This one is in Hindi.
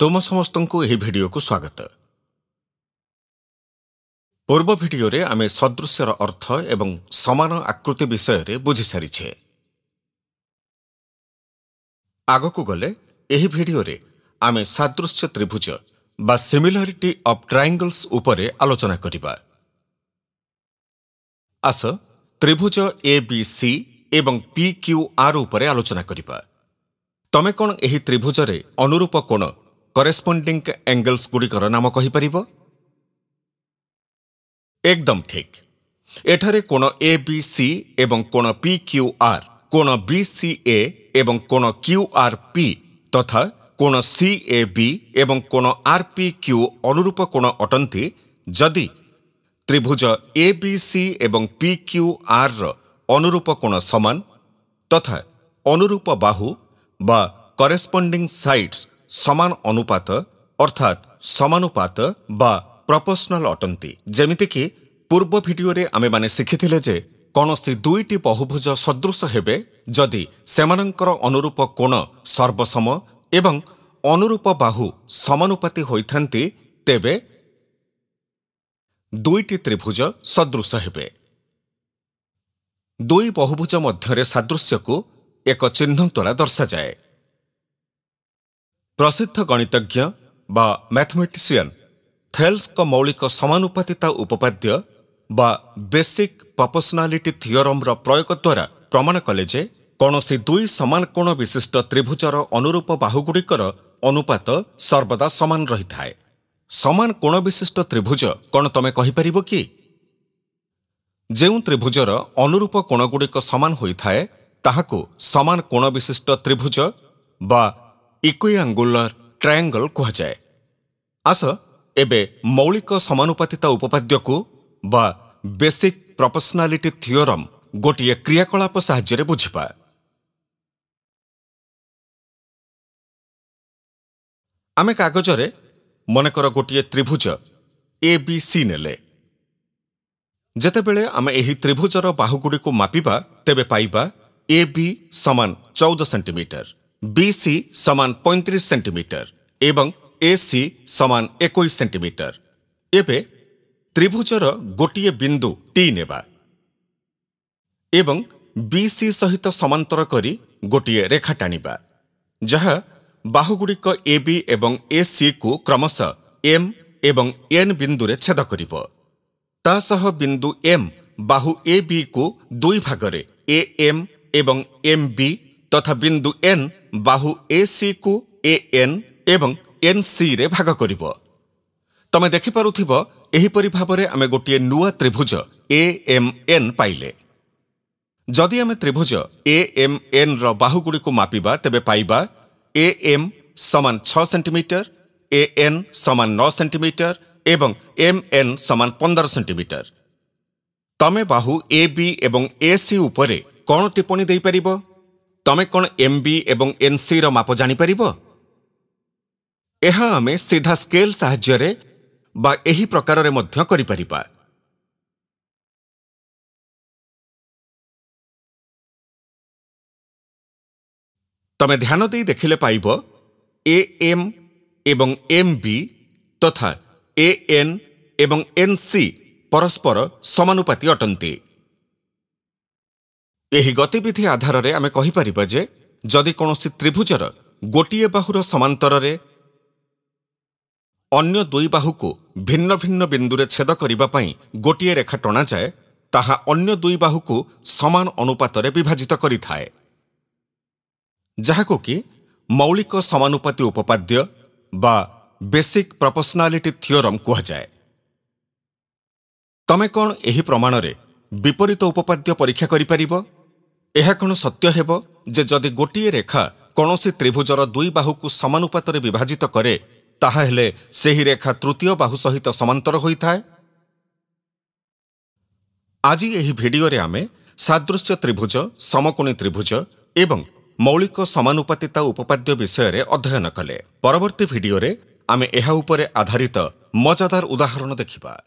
तुम समस्त को यह वीडियो को स्वागत। पूर्व वीडियो रे आमे सदृश्यर अर्थ एवं समान आकृति विषय रे बुझी सारिछे। आगो को गले एही वीडियो रे आमे सादृश्य त्रिभुज बा सिमिलरिटी ऑफ ट्रायंगल्स उपरे आलोचना करिबा। आस त्रिभुज ए बी सी एवं पी क्यू आर उपरे आलोचना करिबा। तमे कोन एही त्रिभुज रे अनुरूप कोण करेस्पोंडिंग एंगल्स गुडी कर नाम कहि परिबो? एकदम ठीक। एठारे कोण ए बी सी एवं कोण पी क्यू आर, कोण बी सी ए एवं कोण क्यू आर पी तथा कोण सी ए बी एवं कोण आर पी क्यू अनुरूप कोण अटंती जदि त्रिभुज ए बी सी एवं पी क्यू आर र अनुरूप कोण समान तथा अनुरूप बाहु बा करेस्पोंडिंग साइड्स समान अनुपात अर्थात समानुपात बा प्रोपोर्शनल अटंती। जेमिति कि पूर्व वीडियो रे आमे माने सिखिथिले जे कोनोसी दुईटी बहुभुज सदृश हेबे जदि सेमानंकर अनुरूप कोण सर्वसम एवं अनुरूप बाहु समानुपाती होइथांती, तेबे दुईटी त्रिभुज सदृश हेबे। दुई बहुभुज मध्यरे सादृश्य को एक चिह्न द्वारा दर्शा जाए। प्रसिद्ध गणितज्ञ बा मैथमेटिशियन थेल्स का मौलिक समानुपातिता उपपाद्य बा बेसिक प्रोपोर्शनालिटी थियोरम रा प्रयोग द्वारा प्रमाण कले जे कोनोसी दुई समान कोण विशिष्ट त्रिभुजर अनुरूप बाहुगुड़िकर अनुपात सर्वदा समान रही थाए। समान कोण विशिष्ट त्रिभुज कोण तमे कहि परिबो कि? जेउ त्रिभुजर अनुरूप कोणगुड़िक समान होई थाए ताहाको समान कोण विशिष्ट त्रिभुज बा इक्विएंगुलर ट्रायंगल कहुवाए। आस एबे मौलिक समानुपातिता उपपाद्य को बा बेसिक प्रोपोर्शनालिटी थियोरम गोटे क्रियाकलाप साहाय्य बुझिपा। आमे कागज रे मनकर गोटे त्रिभुज ए बी सी नेले। जेतेबेले आमे एही त्रिभुजर बाहुगुडी को मापिबा तेबे पाइबा ए बी समान 14 सेंटीमीटर, बी सी समान 35 सेंटीमीटर एवं एसी समान 21 सेंटीमीटर। एबे त्रिभुजर गोटे बिंदु टी नेबा एवं बीसी सहित समांतर करी गोटे रेखा टाणीबा जहा बाहुगुड़िक एबी एवं एसी को क्रमशः एम एवं एन बिंदुरे छेद करिबो। ता सह बिंदु एम बाहु एबी को दुई भागरे ए एम एवं एम बी तथा बिंदु एन बाहु एसी को ए एन एवं एन सी रे भाग करिबो। तमे देखि पारुथिबो एही परि भाबरे आमे गोटे नुआ त्रिभुज ए एम एन पाइले। जदि आमे त्रिभुज ए एम एन रो बाहुगुड़ी को मापिबा तेबे पाइबा ए एम समान 6 सेंटीमीटर, ए एन समान 9 सेंटीमीटर एवं एम एन समान 15 सेंटीमीटर। तमे बाहु ए बी एवं ए सी उपरे कोन टिप्पणी देई परिबो? तमे कोन एम बी एवं एन सी रो माप जानि परिबो? एहा आमे सीधा स्केल साहाय्य रे बा एही प्रकार रे मध्य करि परिबा। तमे ध्यान देई देखिले पाइबो ए एम एवं एम बी तथा ए एन एवं एन सी परस्पर समानुपाती अटंती। एही गतिविधि आधार रे आमे कहि परिबा जे जदि कोनोसी त्रिभुजर गोटिए बाहुर समांतर रे अन्य दुई बाहु को भिन्न भिन्न बिंदुरे छेद करिबा पई गोटिए रेखा टणा जाए ताहा अन्य दुई बाहु को समान अनुपात रे विभाजित करि थाए, जहाको कि मौलिक समानुपाती उपपाद्य बा बेसिक प्रोपोर्शनालिटी थियोरम कहा जाए। तमे कोन एही प्रमाण रे विपरीत उपपाद्य परीक्षा करि परिबो? एहा कोन सत्य हेबो जे जदि गोटिए रेखा कोनोसी त्रिभुजर दुई बाहु को समानुपात रे विभाजित करे ताहा हेले सेही रेखा तृतीय बाहु सहित समांतर होई थाए? आजी एही वीडियो रे आमे सादृश्य त्रिभुज, समकोणी त्रिभुज एवं मौलिक समानुपातिता उपपाद्य विषय रे अध्ययन कले। परवर्ती वीडियो रे आमे एहा उपरे आधारित मजादार उदाहरण देखिबा।